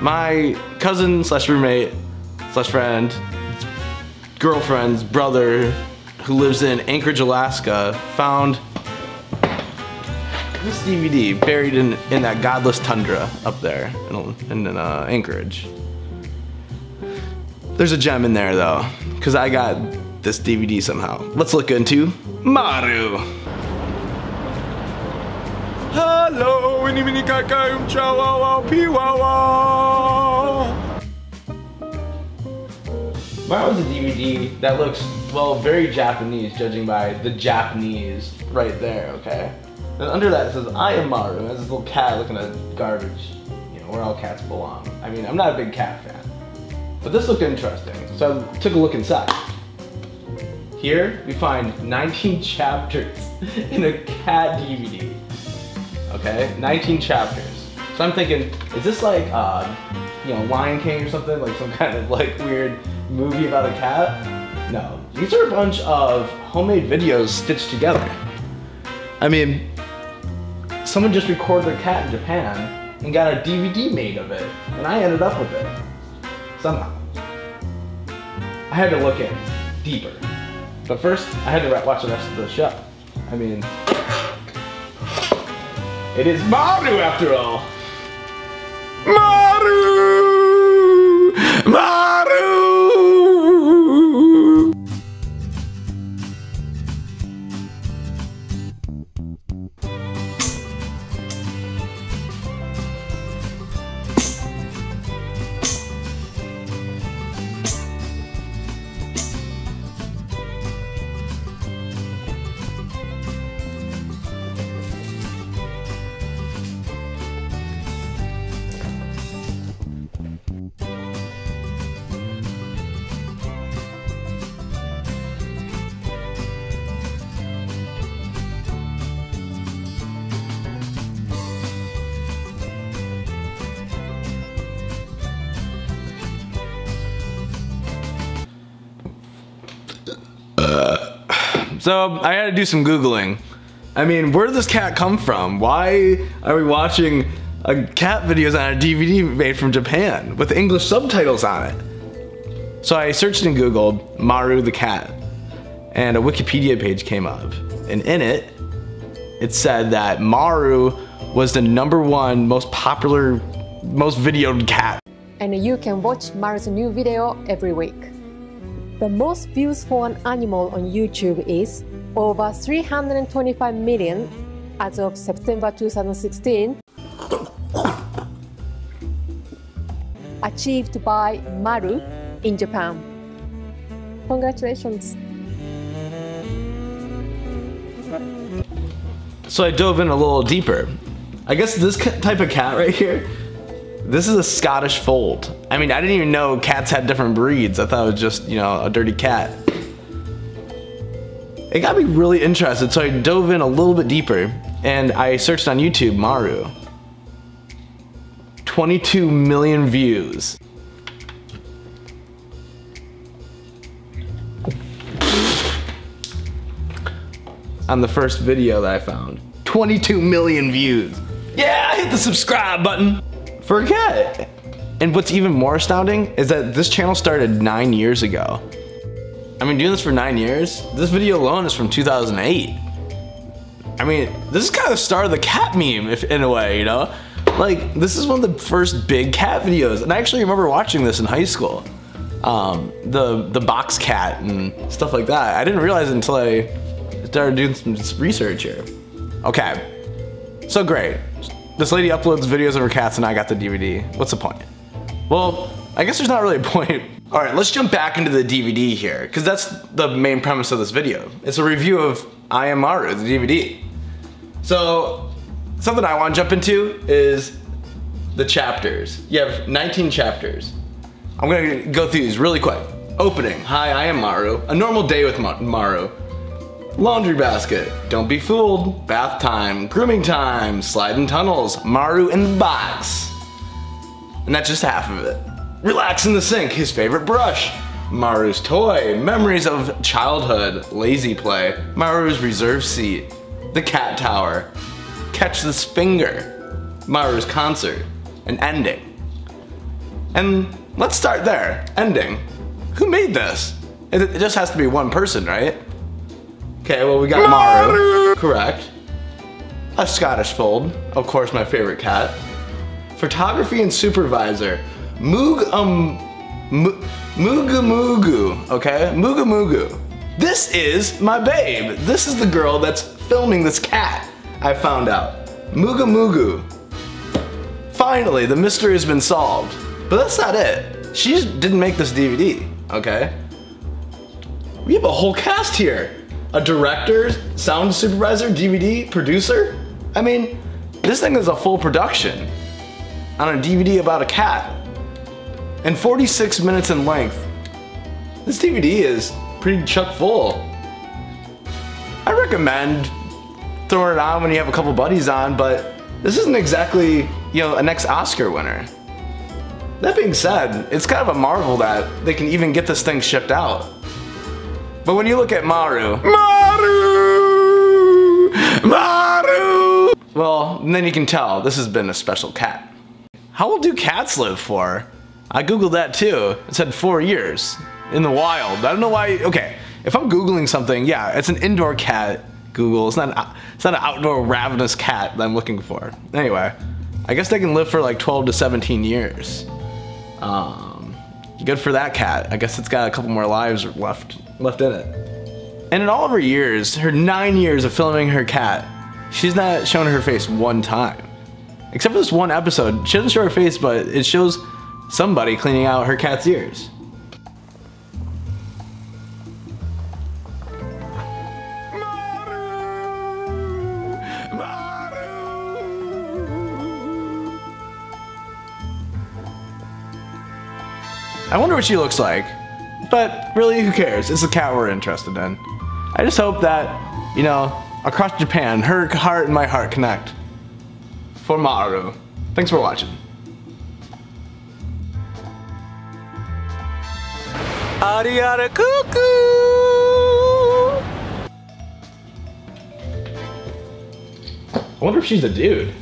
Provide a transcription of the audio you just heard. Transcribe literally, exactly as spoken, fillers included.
my cousin slash roommate slash friend, girlfriend's brother, who lives in Anchorage, Alaska, found this D V D buried in, in that godless tundra up there in, in uh, Anchorage. There's a gem in there though, because I got this D V D somehow. Let's look into Maru. Hello, winnie winnie kakum chihuahua piwawa. Maru's a D V D that looks, well, very Japanese, judging by the Japanese right there, okay? And under that it says, I am Maru, and there's this little cat looking at garbage, you know, where all cats belong. I mean, I'm not a big cat fan, but this looked interesting, so I took a look inside. Here, we find nineteen chapters in a cat D V D, okay? nineteen chapters. So I'm thinking, is this like, uh, you know, Lion King or something? Like some kind of like weird movie about a cat? No, these are a bunch of homemade videos stitched together. I mean, someone just recorded their cat in Japan and got a D V D made of it, and I ended up with it, somehow. I had to look in deeper, but first I had to watch the rest of the show. I mean, it is Maru after all. Maru! Maru! So I had to do some Googling. I mean, where did this cat come from? Why are we watching a cat videos on a D V D made from Japan with English subtitles on it? So I searched and Googled Maru the cat, and a Wikipedia page came up. And in it, it said that Maru was the number one most popular, most videoed cat. And you can watch Maru's new video every week. The most views for an animal on YouTube is over three hundred twenty-five million as of September two thousand sixteen, achieved by Maru in Japan. Congratulations. So I dove in a little deeper. I guess this type of cat right here, this is a Scottish Fold. I mean, I didn't even know cats had different breeds. I thought it was just, you know, a dirty cat. It got me really interested, so I dove in a little bit deeper, and I searched on YouTube, Maru. twenty-two million views. On the first video that I found. twenty-two million views. Yeah, I hit the subscribe button. For a cat. And what's even more astounding is that this channel started nine years ago. I mean, doing this for nine years, this video alone is from two thousand eight. I mean, this is kind of the start of the cat meme, if in a way, you know? Like, this is one of the first big cat videos, and I actually remember watching this in high school. Um, the, the box cat and stuff like that. I didn't realize it until I started doing some research here. Okay, so great. This lady uploads videos of her cats and I got the D V D. What's the point? Well, I guess there's not really a point. All right, let's jump back into the D V D here, because that's the main premise of this video. It's a review of I Am Maru, the D V D. So, something I want to jump into is the chapters. You have nineteen chapters. I'm gonna go through these really quick. Opening, hi, I am Maru. A normal day with Ma Maru. Laundry basket, don't be fooled, bath time, grooming time, sliding tunnels, Maru in the box. And that's just half of it. Relax in the sink, his favorite brush, Maru's toy, memories of childhood, lazy play, Maru's reserve seat, the cat tower, catch this finger, Maru's concert, an ending. And let's start there, ending. Who made this? It, it just has to be one person, right? Okay, well we got Maru, correct. A Scottish Fold, of course my favorite cat. Photography and supervisor, Mug, um, Mugamugu, okay? Mugamugu. This is my babe. This is the girl that's filming this cat, I found out. Mugamugu. Finally, the mystery has been solved. But that's not it. She didn't make this D V D, okay? We have a whole cast here. A director, sound supervisor, D V D, producer. I mean, this thing is a full production on a D V D about a cat. And forty-six minutes in length. This D V D is pretty chuck full. I recommend throwing it on when you have a couple buddies on, but this isn't exactly, you know, a next Oscar winner. That being said, it's kind of a marvel that they can even get this thing shipped out. But when you look at Maru, Maru, Maru, well, then you can tell this has been a special cat. How old do cats live for? I Googled that too. It said four years. In the wild. I don't know why. Okay, if I'm Googling something, yeah, it's an indoor cat, Google. It's not an, it's not an outdoor ravenous cat that I'm looking for. Anyway, I guess they can live for like twelve to seventeen years. Um, good for that cat. I guess it's got a couple more lives left, left in it. And in all of her years, her nine years of filming her cat, she's not shown her face one time. Except for this one episode. She doesn't show her face, but it shows somebody cleaning out her cat's ears. I wonder what she looks like, but really who cares? It's the cat we're interested in. I just hope that, you know, across Japan, her heart and my heart connect. For Maru. Thanks for watching. Ariara cuckoo! I wonder if she's a dude.